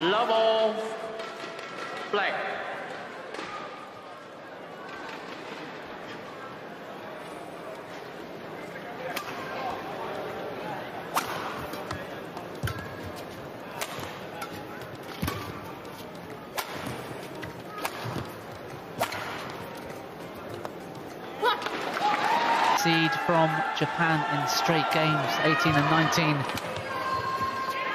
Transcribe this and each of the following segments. Love of black. Seed from Japan in straight games, 18 and 19.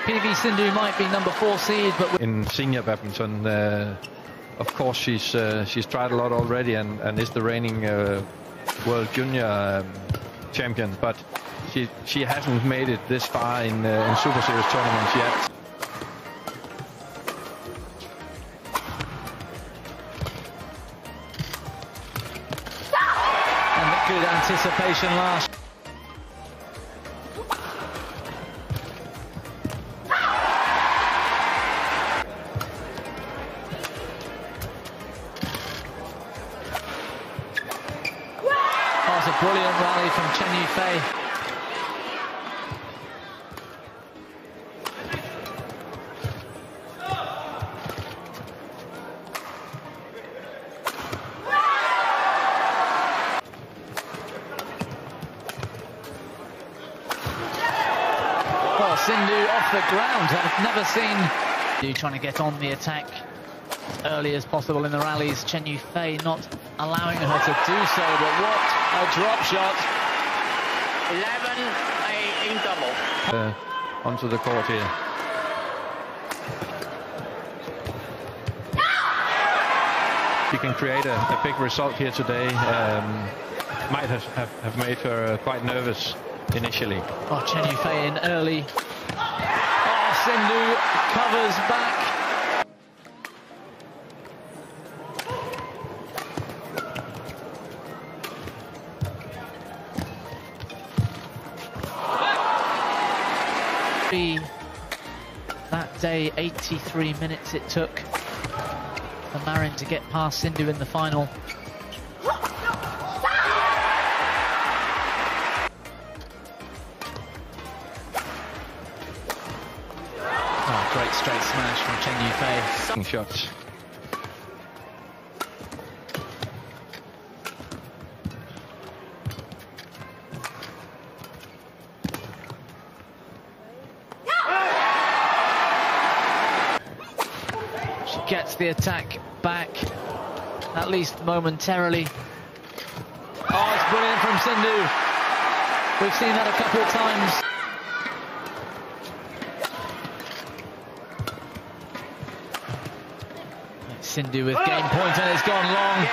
PV Sindhu might be number 4 seed, but in senior badminton, of course, she's tried a lot already and is the reigning world junior champion. But she hasn't made it this far in Super Series tournaments yet. And good anticipation last. A brilliant rally from Chen Yufei. Well, Sindhu off the ground. I've never seen you trying to get on the attack early as possible in the rallies. Chen Yufei not allowing her to do so, but what a drop shot. 11 in double. Onto the court here. She can create a big result here today. Might have made her quite nervous initially. Oh, Chen Yufei in early. Oh, Sindhu covers back. That day, 83 minutes it took for Marin to get past Sindhu in the final. Oh, great straight smash from Chen Yufei. Shots. Gets the attack back, at least momentarily. Oh, it's brilliant from Sindhu. We've seen that a couple of times. It's Sindhu with game point, and it's gone long.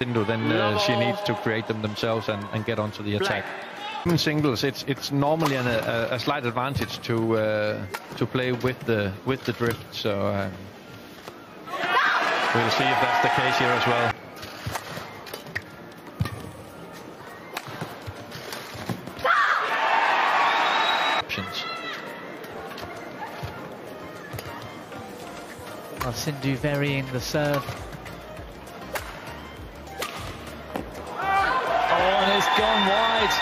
Sindhu, then she needs to create them themselves and get onto the attack. In singles, it's normally a slight advantage to play with the drift. So we'll see if that's the case here as well. Options. Well, Sindhu varying the serve. Oh, and it's gone wide.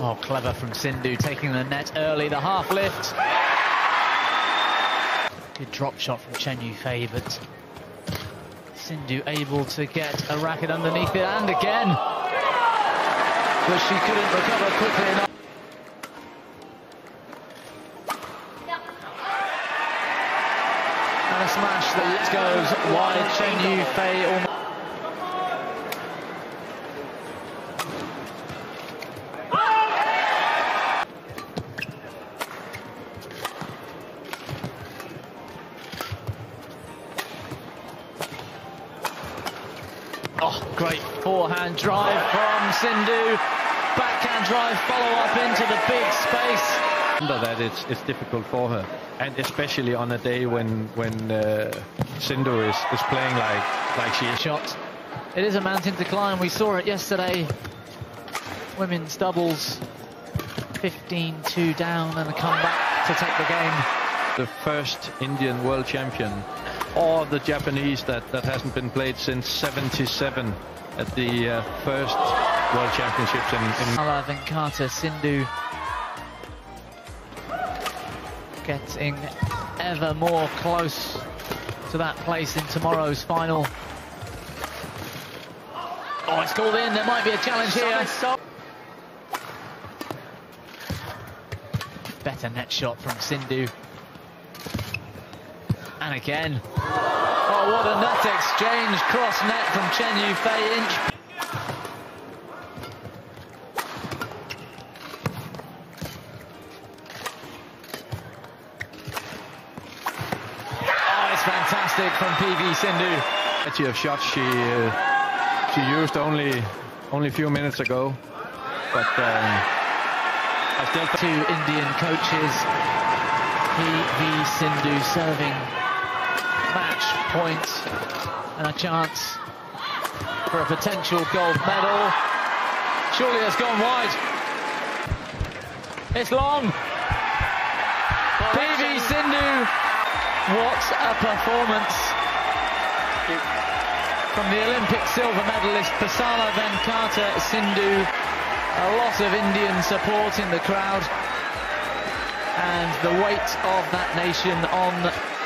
Oh, clever from Sindhu, taking the net early, the half lift. Good drop shot from Chen Yufei, but Sindhu able to get a racket underneath it, and again. But she couldn't recover quickly enough. And a smash that goes wide. Chen Yufei almost. Oh, great forehand drive from Sindhu. Backhand drive follow-up into the big space. That it's difficult for her, and especially on a day when Sindhu is playing like she is. Shot. It is a mountain to climb. We saw it yesterday. Women's doubles, 15-2 down, and a comeback to take the game. The first Indian world champion. or the Japanese that hasn't been played since '77 at the first World Championships in Pusarla Venkata Sindhu getting ever more close to that place in tomorrow's final. Oh, it's called in. There might be a challenge here. Better net shot from Sindhu. And again. Oh, what a net exchange. Cross net from Chen Yufei. Oh, it's fantastic from PV Sindhu. Plenty of shots she used only a few minutes ago. But I still two Indian coaches. PV Sindhu serving match points and a chance for a potential gold medal. Surely has gone wide. It's long. PV Sindhu. What a performance from the Olympic silver medalist Pusarla Venkata Sindhu. A lot of Indian support in the crowd, and the weight of that nation on